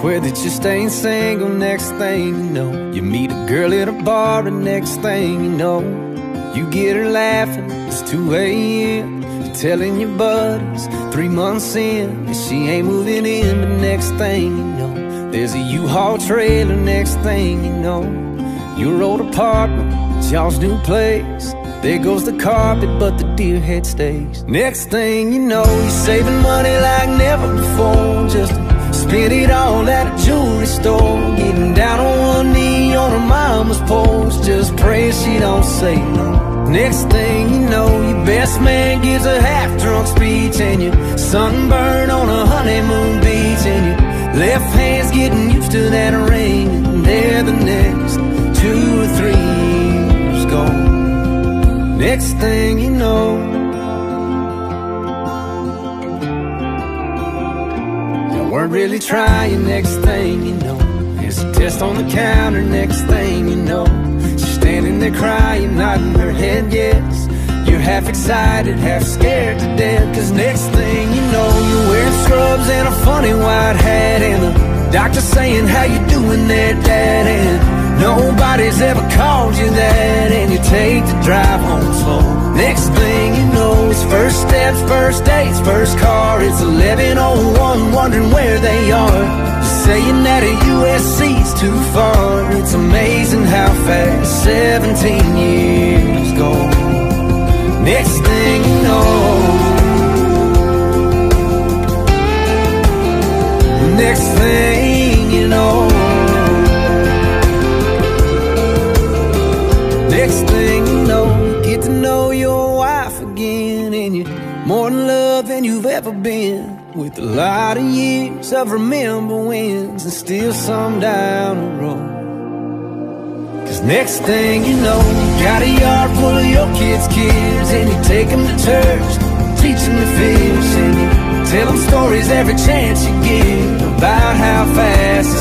Swear that you're staying single, next thing you know, you meet a girl at a bar, and next thing you know, you get her laughing. It's 2 AM, you're telling your buddies 3 months in, and she ain't moving in. But next thing you know, there's a U-Haul trailer. Next thing you know, your old apartment, it's y'all's new place. There goes the carpet, but the deer head stays. Next thing you know, you're saving money like never before, just to spend it all at a jewelry store. Getting down on one knee on her mama's porch, just praying she don't say no. Next thing you know, your best man gives a half-drunk speech, and your sunburn on a honeymoon beach, and your left hand's getting used to that rain. And there the next 2 or 3 years gone. Next thing you know, you weren't really trying. Next thing you know, there's a test on the counter. Next thing you know, she's standing there crying, nodding her head yes. You're half excited, half scared to death, 'cause next thing you know, you're wearing scrubs and a funny white hat, and the doctor's saying, how you doing there, Dad? And nobody's ever called you that, and you take the drive home slow. Next thing you know, it's first steps, first dates, first car. It's 11:01, wondering where they are. You're saying that a USC's too far. It's amazing how fast 17 years go. Next thing you know, next thing you know, next thing you know, you get to know your wife again, and you're more in love than you've ever been, with a lot of years of remember wins, and still some down the road. 'Cause next thing you know, you got a yard full of your kids' kids, and you take them to church, teach them to fish, and you tell them stories every chance you get about how fast